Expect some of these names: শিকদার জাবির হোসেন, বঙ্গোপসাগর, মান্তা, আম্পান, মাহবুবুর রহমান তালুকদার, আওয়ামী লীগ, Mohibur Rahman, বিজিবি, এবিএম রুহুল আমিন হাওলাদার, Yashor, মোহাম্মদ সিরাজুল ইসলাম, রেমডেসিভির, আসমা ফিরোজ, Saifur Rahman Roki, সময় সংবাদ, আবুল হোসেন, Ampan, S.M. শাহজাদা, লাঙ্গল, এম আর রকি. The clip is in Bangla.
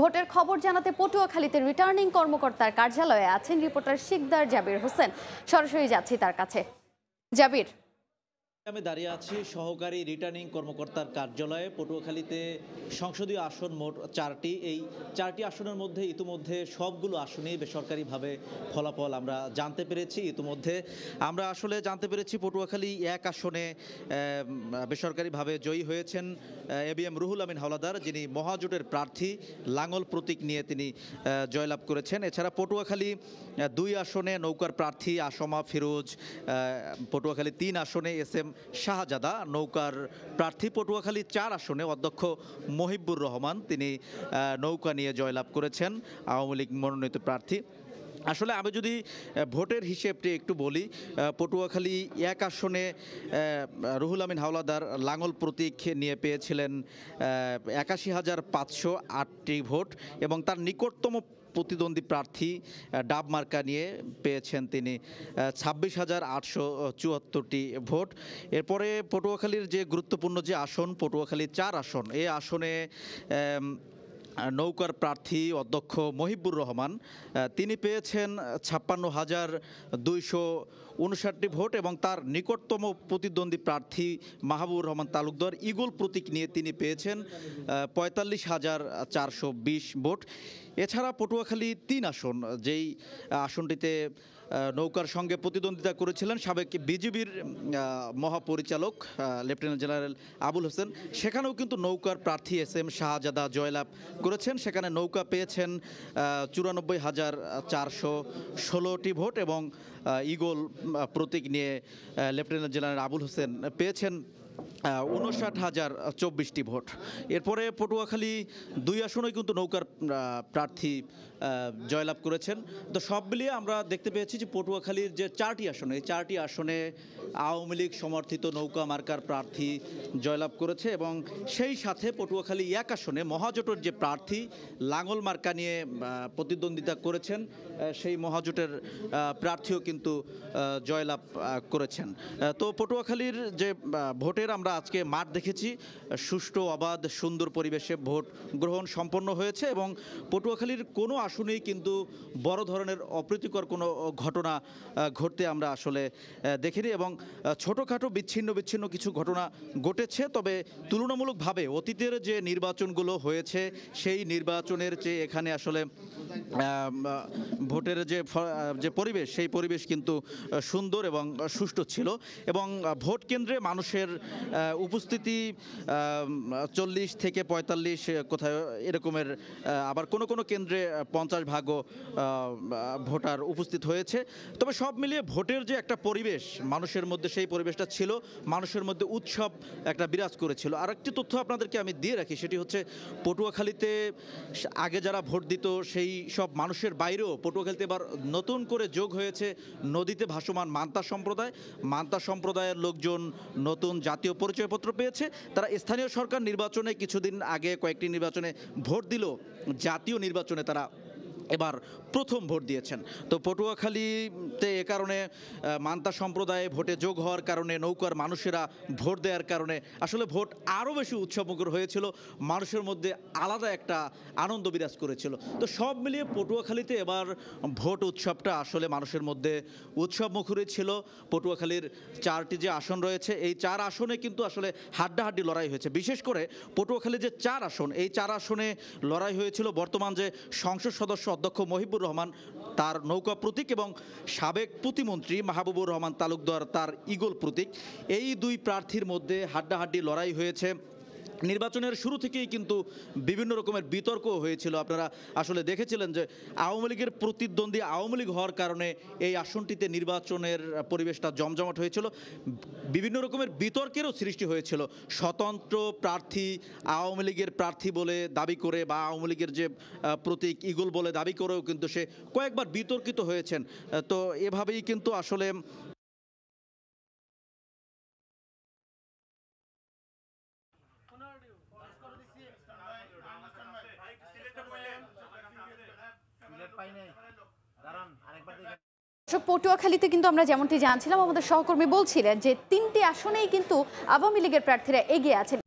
ভোটের খবর জানাতে পটুয়াখালীতে রিটার্নিং কর্মকর্তার কার্যালয়ে আছেন রিপোর্টার শিকদার জাবির হোসেন। সরাসরি যাচ্ছি তার কাছে। জাবির, আমি দাঁড়িয়ে আছি সহকারী রিটার্নিং কর্মকর্তার কার্যালয়ে। পটুয়াখালীতে সংসদীয় আসন মোট চারটি, এই চারটি আসনের মধ্যে ইতিমধ্যে সবগুলো আসনেই বেসরকারিভাবে ফলাফল আমরা জানতে পেরেছি। ইতিমধ্যে আমরা আসলে জানতে পেরেছি পটুয়াখালী এক আসনে বেসরকারিভাবে জয়ী হয়েছেন এবিএম রুহুল আমিন হাওলাদার, যিনি মহাজোটের প্রার্থী, লাঙ্গল প্রতীক নিয়ে তিনি জয়লাভ করেছেন। এছাড়া পটুয়াখালী দুই আসনে নৌকার প্রার্থী আসমা ফিরোজ, পটুয়াখালী তিন আসনে S.M. শাহজাদা নৌকার প্রার্থী, পটুয়াখালী চার আসনে অধ্যক্ষ মহিবুর রহমান তিনি নৌকা নিয়ে জয়লাভ করেছেন, আওয়ামী লীগ মনোনীত প্রার্থী। আসলে আমি যদি ভোটের হিসেবটি একটু বলি, পটুয়াখালী এক আসনে রুহুল আমিন হাওলাদার লাঙ্গল প্রতীক নিয়ে পেয়েছিলেন 81,508টি ভোট এবং তার নিকটতম প্রতিদ্বন্দ্বী প্রার্থী ডাব মার্কা নিয়ে পেয়েছেন তিনি 26,874টি ভোট। এরপরে পটুয়াখালীর যে গুরুত্বপূর্ণ যে আসন পটুয়াখালী চার আসন, এই আসনে নৌকার প্রার্থী অধ্যক্ষ মহিবুর রহমান তিনি পেয়েছেন 56,259টি ভোট এবং তার নিকটতম প্রতিদ্বন্দ্বী প্রার্থী মাহবুবুর রহমান তালুকদার ঈগল প্রতীক নিয়ে তিনি পেয়েছেন 45,420 ভোট। এছাড়া পটুয়াখালী তিন আসন, যেই আসনটিতে নৌকার সঙ্গে প্রতিদ্বন্দ্বিতা করেছিলেন সাবেক বিজিবির মহাপরিচালক লেফটেন্যান্ট জেনারেল আবুল হোসেন, সেখানেও কিন্তু নৌকার প্রার্থী S.M. শাহজাদা জয়লাভ করেছেন। সেখানে নৌকা পেয়েছেন 94,416টি ভোট এবং ঈগল প্রতীক নিয়ে লেফটেন্যান্ট জেনারেল আবুল হোসেন পেয়েছেন 59,024টি ভোট। এরপরে পটুয়াখালী দুই আসনে কিন্তু নৌকার প্রার্থী জয়লাভ করেছেন। তো সব মিলিয়ে আমরা দেখতে পেয়েছি যে পটুয়াখালীর যে চারটি আসনে, এই চারটি আসনে আওয়ামী লীগ সমর্থিত নৌকা মার্কার প্রার্থী জয়লাভ করেছে এবং সেই সাথে পটুয়াখালী এক আসনে মহাজোটের যে প্রার্থী লাঙ্গল মার্কা নিয়ে প্রতিদ্বন্দ্বিতা করেছেন সেই মহাজোটের প্রার্থীও কিন্তু জয়লাভ করেছেন। তো পটুয়াখালীর যে ভোটের আমরা আজকে মাঠ দেখেছি, সুষ্ঠু, অবাধ, সুন্দর পরিবেশে ভোট গ্রহণ সম্পন্ন হয়েছে এবং পটুয়াখালীর কোনো আসনেই কিন্তু বড় ধরনের অপ্রীতিকর কোনো ঘটনা ঘটতে আমরা আসলে দেখিনি এবং ছোটোখাটো বিচ্ছিন্ন কিছু ঘটনা ঘটেছে। তবে তুলনামূলকভাবে অতীতের যে নির্বাচনগুলো হয়েছে সেই নির্বাচনের চেয়ে এখানে আসলে ভোটের যে পরিবেশ, সেই পরিবেশ কিন্তু সুন্দর এবং সুষ্ঠু ছিল এবং ভোট কেন্দ্রে মানুষের উপস্থিতি 40 থেকে 45, কোথায় এরকমের, আবার কোনো কেন্দ্রে 50 ভাগও ভোটার উপস্থিত হয়েছে। তবে সব মিলিয়ে ভোটের যে একটা পরিবেশ মানুষের মধ্যে, সেই পরিবেশটা ছিল, মানুষের মধ্যে উৎসব একটা বিরাজ করেছিল। আর একটি তথ্য আপনাদেরকে আমি দিয়ে রাখি, সেটি হচ্ছে পটুয়াখালীতে আগে যারা ভোট দিত সেই সব মানুষের বাইরেও পটুয়াখালীতে এবার নতুন করে যোগ হয়েছে নদীতে ভাসমান মান্তা সম্প্রদায়। মান্তা সম্প্রদায়ের লোকজন নতুন জাতীয় পরিচয়পত্র পেয়েছে, তারা স্থানীয় সরকার নির্বাচনে কিছুদিন আগে কয়েকটি নির্বাচনে ভোট দিল, জাতীয় নির্বাচনে তারা এবার প্রথম ভোট দিয়েছেন। তো পটুয়াখালীতে এ কারণে মান্তা সম্প্রদায়ে ভোটে যোগ হওয়ার কারণে, নৌকার মানুষেরা ভোট দেওয়ার কারণে আসলে ভোট আরও বেশি উৎসবমুখর হয়েছিল, মানুষের মধ্যে আলাদা একটা আনন্দ বিরাজ করেছিল। তো সব মিলিয়ে পটুয়াখালীতে এবার ভোট উৎসবটা আসলে মানুষের মধ্যে উৎসবমুখরই ছিল। পটুয়াখালীর চারটি যে আসন রয়েছে, এই চার আসনে কিন্তু আসলে হাড্ডাহাড্ডি লড়াই হয়েছে। বিশেষ করে পটুয়াখালীর যে চার আসন, এই চার আসনে লড়াই হয়েছিল বর্তমান যে সংসদ সদস্য অধ্যক্ষ মহিবুর রহমান, তার নৌকা প্রতীক, এবং সাবেক প্রতিমন্ত্রী মাহবুবুর রহমান তালুকদার, তার ঈগল প্রতীক। এই দুই প্রার্থীর মধ্যে হাড্ডাহাড্ডি লড়াই হয়েছে। নির্বাচনের শুরু থেকেই কিন্তু বিভিন্ন রকমের বিতর্ক হয়েছিল। আপনারা আসলে দেখেছিলেন যে আওয়ামী লীগের প্রতিদ্বন্দ্বী আওয়ামী লীগ হওয়ার কারণে এই আসনটিতে নির্বাচনের পরিবেশটা জমজমাট হয়েছিল, বিভিন্ন রকমের বিতর্কেরও সৃষ্টি হয়েছিল। স্বতন্ত্র প্রার্থী আওয়ামী লীগের প্রার্থী বলে দাবি করে বা আওয়ামী লীগের যে প্রতীক ঈগল বলে দাবি করেও কিন্তু সে কয়েকবার বিতর্কিত হয়েছেন। তো এভাবেই কিন্তু আসলে পটুয়াখালীতে কিন্তু আমরা যেমনটি জানছিলাম, আমাদের সহকর্মী বলছিলেন যে তিনটি আসনেই কিন্তু আওয়ামী লীগের প্রার্থীরা এগিয়ে আছেন।